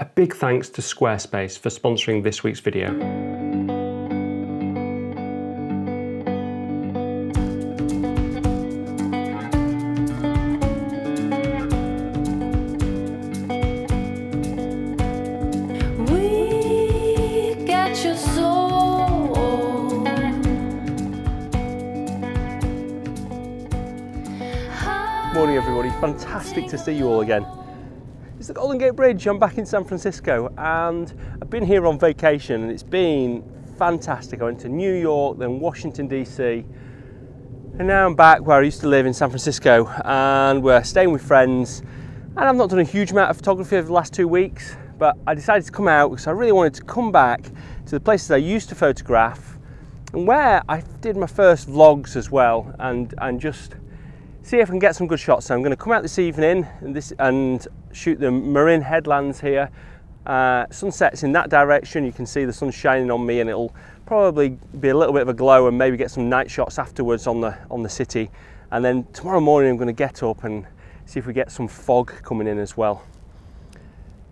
A big thanks to Squarespace for sponsoring this week's video. Morning everybody, fantastic to see you all again. It's the Golden Gate Bridge. I'm back in San Francisco and I've been here on vacation and it's been fantastic. I went to New York, then Washington DC, and now I'm back where I used to live in San Francisco, and we're staying with friends. And I've not done a huge amount of photography over the last 2 weeks, but I decided to come out because I really wanted to come back to the places I used to photograph and where I did my first vlogs as well, and just see if I can get some good shots. So I'm going to come out this evening and shoot the Marin headlands here. Sunsets in that direction. You can see the sun shining on me, and it'll probably be a little bit of a glow, and maybe get some night shots afterwards on the city. And then tomorrow morning I'm going to get up and see if we get some fog coming in as well.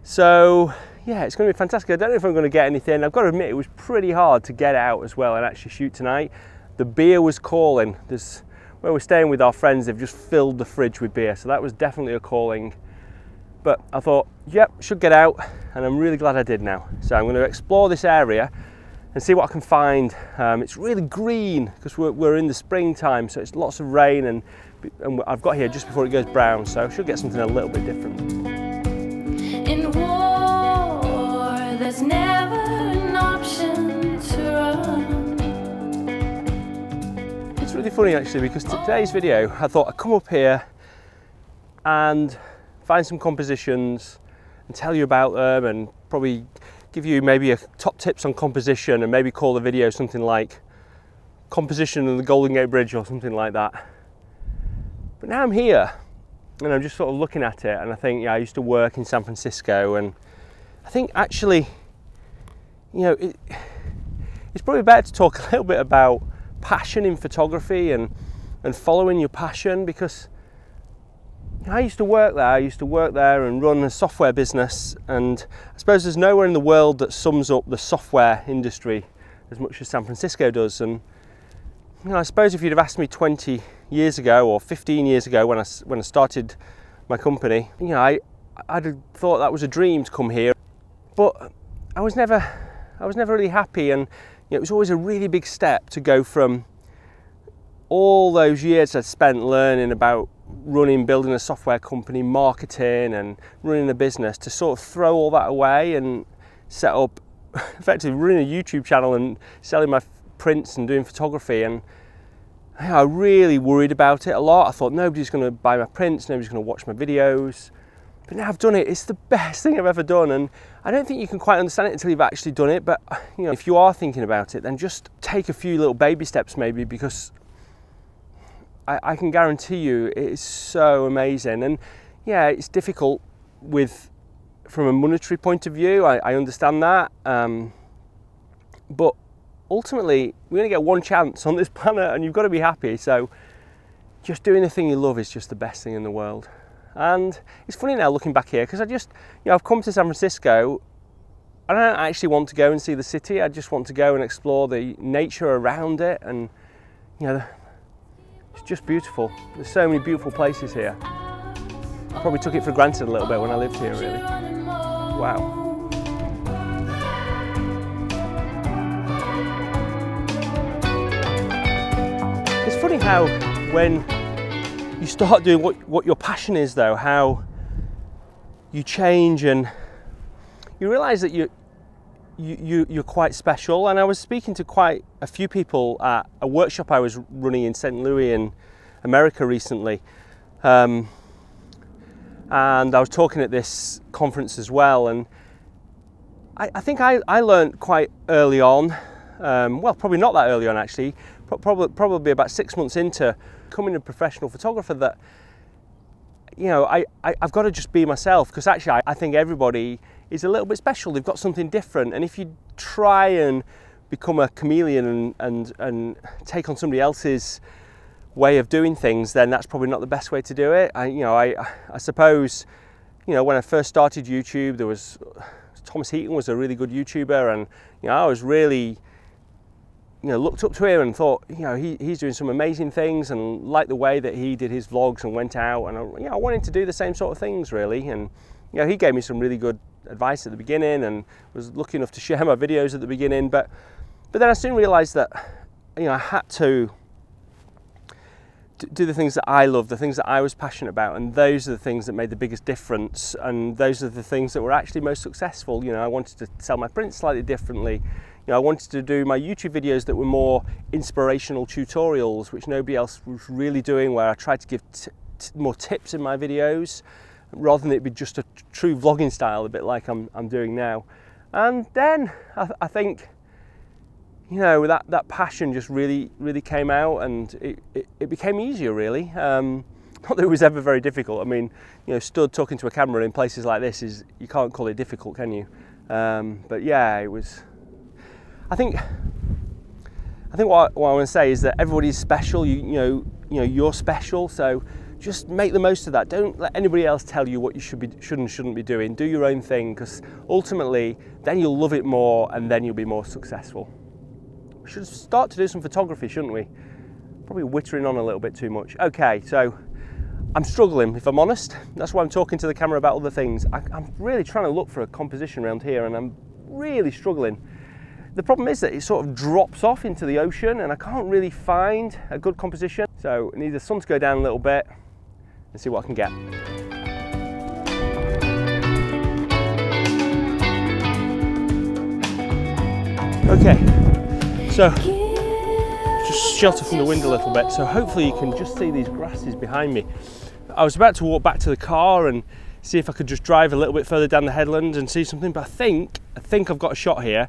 So yeah, it's going to be fantastic. I don't know if I'm going to get anything. I've got to admit, it was pretty hard to get out as well and actually shoot tonight. The beer was calling. Where we're staying with our friends, they've just filled the fridge with beer, so that was definitely a calling. But I thought, yep, should get out, and I'm really glad I did now. So I'm going to explore this area and see what I can find. It's really green because we're in the springtime, so it's lots of rain, and I've got here just before it goes brown, so I should get something a little bit different. In war, there's never an option to run. It's really funny actually, because today's video, I thought I'd come up here and find some compositions and tell you about them, and probably give you maybe a top tips on composition, and maybe call the video something like composition of the Golden Gate Bridge or something like that. But now I'm here and I'm just sort of looking at it, and I think, yeah, I used to work in San Francisco, and I think actually, you know, it's probably better to talk a little bit about passion in photography and following your passion, because I used to work there. I used to work there and run a software business, and I suppose there's nowhere in the world that sums up the software industry as much as San Francisco does. And you know, I suppose if you'd have asked me 20 years ago or 15 years ago when I started my company, you know, I'd have thought that was a dream to come here, but I was never really happy. And it was always a really big step to go from all those years I'd spent learning about building a software company, marketing and running a business, to sort of throw all that away and set up, effectively running a YouTube channel and selling my prints and doing photography. And I really worried about it a lot. I thought nobody's going to buy my prints, nobody's going to watch my videos. But now I've done it, it's the best thing I've ever done, and I don't think you can quite understand it until you've actually done it. But you know, if you are thinking about it, then just take a few little baby steps maybe, because I can guarantee you it is so amazing. And yeah, it's difficult from a monetary point of view, I understand that, but ultimately we're going to get one chance on this planet, and you've got to be happy. So just doing the thing you love is just the best thing in the world. And it's funny now looking back here, because you know, I've come to San Francisco and I don't actually want to go and see the city. I just want to go and explore the nature around it, and you know, it's just beautiful. There's so many beautiful places here. I probably took it for granted a little bit when I lived here, really. Wow. It's funny how when you start doing what your passion is, though, how you change and you realise that you're quite special. And I was speaking to quite a few people at a workshop I was running in St. Louis in America recently, and I was talking at this conference as well. And I think I learned quite early on, well, probably not that early on actually, probably about 6 months into becoming a professional photographer, that you know, I've got to just be myself, because actually I think everybody is a little bit special. They've got something different, and if you try and become a chameleon and take on somebody else's way of doing things, then that's probably not the best way to do it. I suppose you know, when I first started YouTube, there was Thomas Heaton was a really good YouTuber, and you know, I was really, you know, looked up to him and thought, you know, he's doing some amazing things, and like the way that he did his vlogs and went out, and you know, I wanted to do the same sort of things really. And you know, he gave me some really good advice at the beginning and was lucky enough to share my videos at the beginning, but then I soon realized that, you know, I had to do the things that I love, the things that I was passionate about, and those are the things that made the biggest difference, and those are the things that were actually most successful. You know, I wanted to sell my prints slightly differently. You know, I wanted to do my YouTube videos that were more inspirational tutorials, which nobody else was really doing, where I tried to give more tips in my videos rather than it be just a true vlogging style, a bit like I'm doing now. And then I think, you know, that passion just really came out, and it became easier really. Not that it was ever very difficult. I mean, you know, stood talking to a camera in places like this is, you can't call it difficult, can you? But yeah, it was, I think what I want to say is that everybody's special. You know, you're special, so just make the most of that. Don't let anybody else tell you what you should and shouldn't be doing. Do your own thing, because ultimately then you'll love it more, and then you'll be more successful. We should start to do some photography, shouldn't we? Probably whittering on a little bit too much. Okay, so I'm struggling, if I'm honest. That's why I'm talking to the camera about other things. I'm really trying to look for a composition around here, and I'm really struggling. The problem is that it sort of drops off into the ocean, and I can't really find a good composition. So I need the sun to go down a little bit and see what I can get. Okay. So, just shelter from the wind a little bit, so hopefully you can just see these grasses behind me. I was about to walk back to the car and see if I could just drive a little bit further down the headland and see something, but I think I've got a shot here.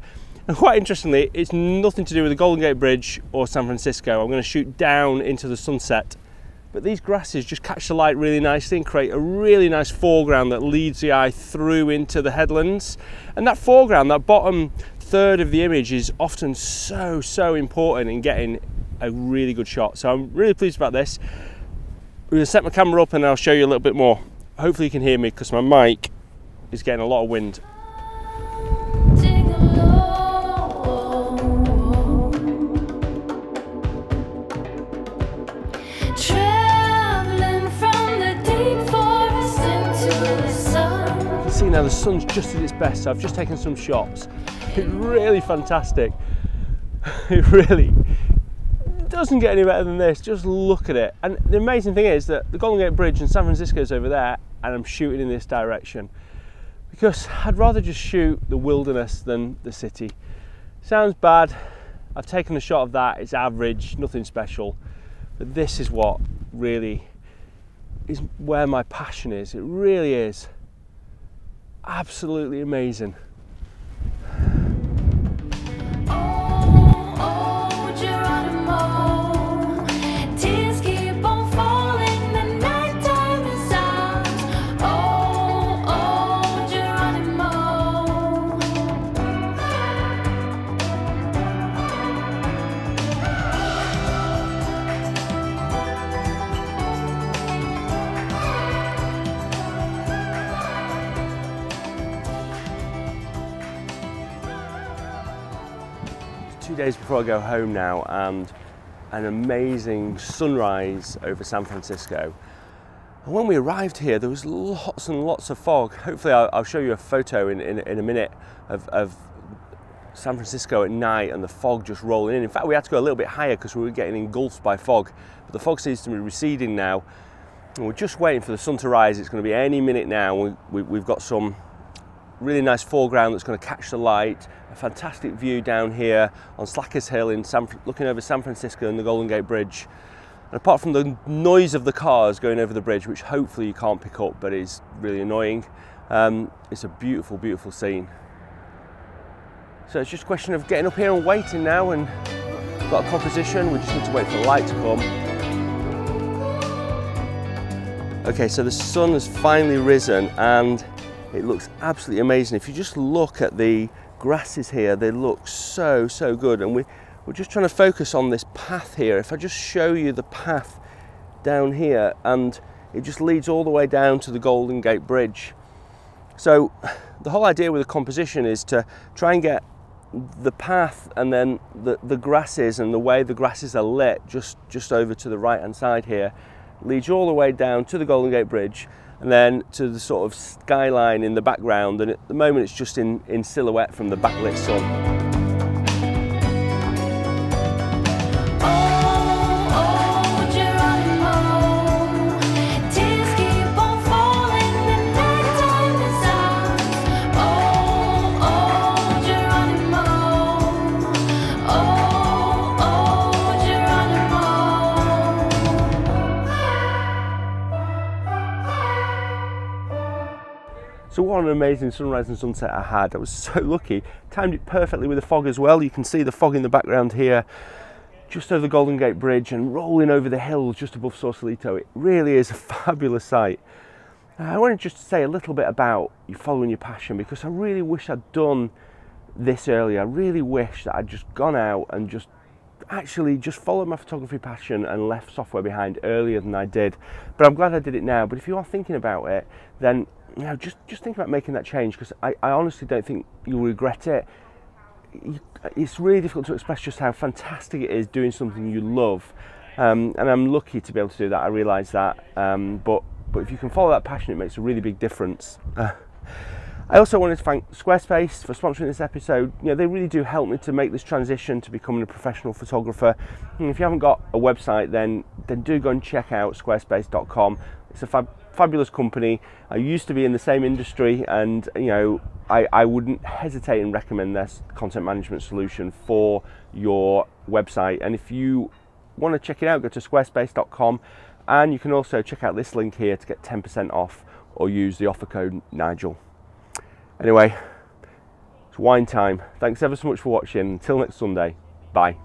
And quite interestingly, it's nothing to do with the Golden Gate Bridge or San Francisco. I'm going to shoot down into the sunset, but these grasses just catch the light really nicely and create a really nice foreground that leads the eye through into the headlands. And that foreground, that bottom third of the image, is often so important in getting a really good shot. So I'm really pleased about this. I'm going to set my camera up and I'll show you a little bit more. Hopefully you can hear me because my mic is getting a lot of wind. Now the sun's just at its best, so I've just taken some shots. It's really fantastic. It really doesn't get any better than this. Just look at it. And the amazing thing is that the Golden Gate Bridge in San Francisco is over there, and I'm shooting in this direction because I'd rather just shoot the wilderness than the city. Sounds bad. I've taken a shot of that. It's average, nothing special. But this is what really is where my passion is. It really is. Absolutely amazing. Days before I go home now, and an amazing sunrise over San Francisco. And when we arrived here, there was lots and lots of fog. Hopefully I'll show you a photo in a minute of San Francisco at night and the fog just rolling in. In fact, we had to go a little bit higher because we were getting engulfed by fog, but the fog seems to be receding now, and we're just waiting for the sun to rise. It's going to be any minute now. We've got some really nice foreground that's going to catch the light, a fantastic view down here on Slacker's Hill looking over San Francisco and the Golden Gate Bridge. And apart from the noise of the cars going over the bridge, which hopefully you can't pick up but is really annoying, it's a beautiful, beautiful scene. So it's just a question of getting up here and waiting now, and we've got a composition, we just need to wait for the light to come. Okay, so the sun has finally risen and it looks absolutely amazing. If you just look at the grasses here, they look so good. And we're just trying to focus on this path here. If I just show you the path down here, and it just leads all the way down to the Golden Gate Bridge. So the whole idea with the composition is to try and get the path and then the grasses and the way the grasses are lit just over to the right hand side here leads you all the way down to the Golden Gate Bridge and then to the sort of skyline in the background, and at the moment it's just in silhouette from the backlit sun. So what an amazing sunrise and sunset I had. I was so lucky, timed it perfectly with the fog as well. You can see the fog in the background here, just over the Golden Gate Bridge and rolling over the hills just above Sausalito. It really is a fabulous sight. I wanted just to say a little bit about you following your passion, because I really wish I'd done this earlier. I really wish that I'd just gone out and just actually just followed my photography passion and left software behind earlier than I did. But I'm glad I did it now. But if you are thinking about it, then you know, just think about making that change, because I honestly don't think you'll regret it. It's really difficult to express just how fantastic it is doing something you love, and I'm lucky to be able to do that. I realise that, but if you can follow that passion, it makes a really big difference. I also wanted to thank Squarespace for sponsoring this episode. You know, they really do help me to make this transition to becoming a professional photographer. And if you haven't got a website, then do go and check out squarespace.com. It's a fabulous company. I used to be in the same industry, and you know, I wouldn't hesitate and recommend their content management solution for your website. And if you want to check it out, go to squarespace.com, and you can also check out this link here to get 10% off, or use the offer code Nigel. Anyway, it's wine time. Thanks ever so much for watching. Until next Sunday, bye.